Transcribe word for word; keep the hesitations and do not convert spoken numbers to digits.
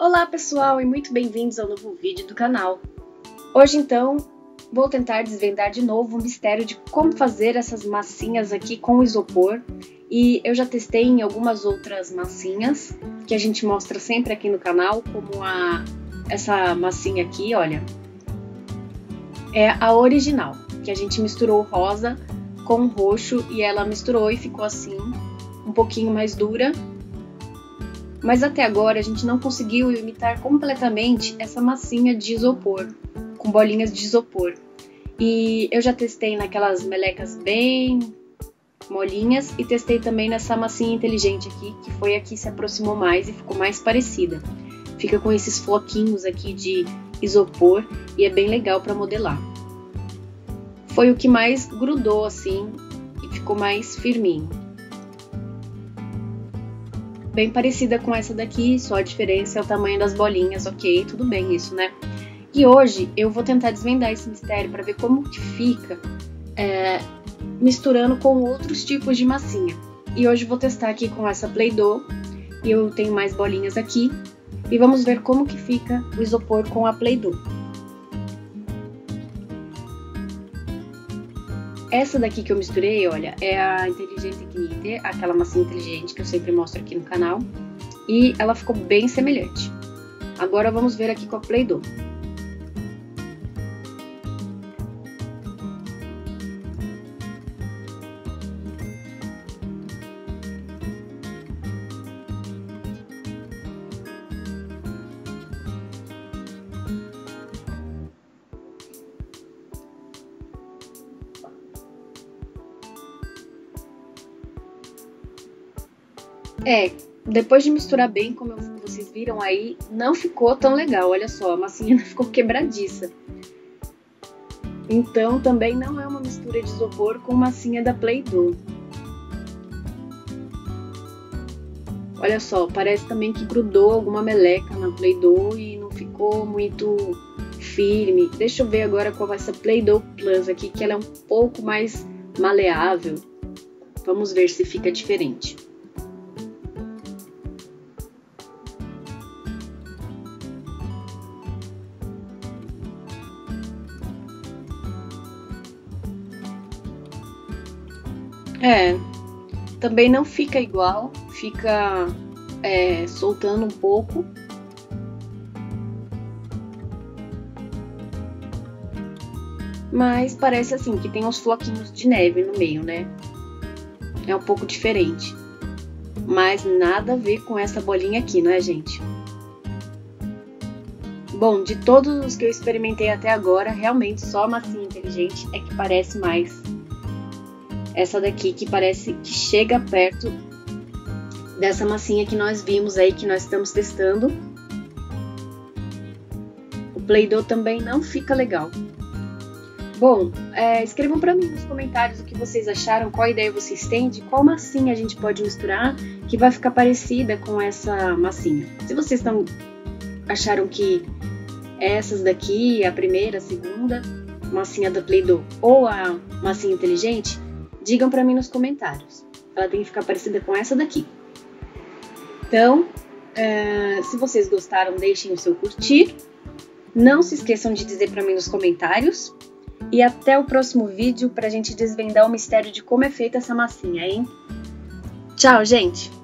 Olá pessoal e muito bem-vindos ao novo vídeo do canal. Hoje então vou tentar desvendar de novo o mistério de como fazer essas massinhas aqui com isopor. E eu já testei em algumas outras massinhas que a gente mostra sempre aqui no canal, como a essa massinha aqui, olha, é a original, que a gente misturou rosa com roxo e ela misturou e ficou assim, um pouquinho mais dura. Mas até agora a gente não conseguiu imitar completamente essa massinha de isopor, com bolinhas de isopor. E eu já testei naquelas melecas bem molinhas e testei também nessa massinha inteligente aqui, que foi a que se aproximou mais e ficou mais parecida. Fica com esses floquinhos aqui de isopor e é bem legal para modelar. Foi o que mais grudou assim e ficou mais firminho. Bem parecida com essa daqui, só a diferença é o tamanho das bolinhas, ok, tudo bem isso, né? E hoje eu vou tentar desvendar esse mistério para ver como que fica é, misturando com outros tipos de massinha. E hoje vou testar aqui com essa Play Doh, e eu tenho mais bolinhas aqui. E vamos ver como que fica o isopor com a Play Doh. Essa daqui que eu misturei, olha, é a Inteligente Knitter, aquela massinha inteligente que eu sempre mostro aqui no canal. E ela ficou bem semelhante. Agora vamos ver aqui com a Play Doh. É, depois de misturar bem, como vocês viram aí, não ficou tão legal, olha só, a massinha ficou quebradiça. Então também não é uma mistura de isopor com massinha da Play Doh. Olha só, parece também que grudou alguma meleca na Play Doh e não ficou muito firme. Deixa eu ver agora com essa Play Doh Plus aqui, que ela é um pouco mais maleável. Vamos ver se fica diferente. É, também não fica igual, fica é, soltando um pouco. Mas parece assim, que tem uns floquinhos de neve no meio, né? É um pouco diferente. Mas nada a ver com essa bolinha aqui, não é, gente? Bom, de todos os que eu experimentei até agora, realmente só a massinha inteligente é que parece mais... Essa daqui que parece que chega perto dessa massinha que nós vimos aí, que nós estamos testando. O Play Doh também não fica legal. Bom, é, escrevam para mim nos comentários o que vocês acharam, qual ideia vocês têm, de qual massinha a gente pode misturar que vai ficar parecida com essa massinha. Se vocês tão, acharam que essas daqui, a primeira, a segunda, massinha da Play Doh ou a massinha inteligente... Digam pra mim nos comentários. Ela tem que ficar parecida com essa daqui. Então, uh, se vocês gostaram, deixem o seu curtir. Não se esqueçam de dizer pra mim nos comentários. E até o próximo vídeo pra gente desvendar o mistério de como é feita essa massinha, hein? Tchau, gente!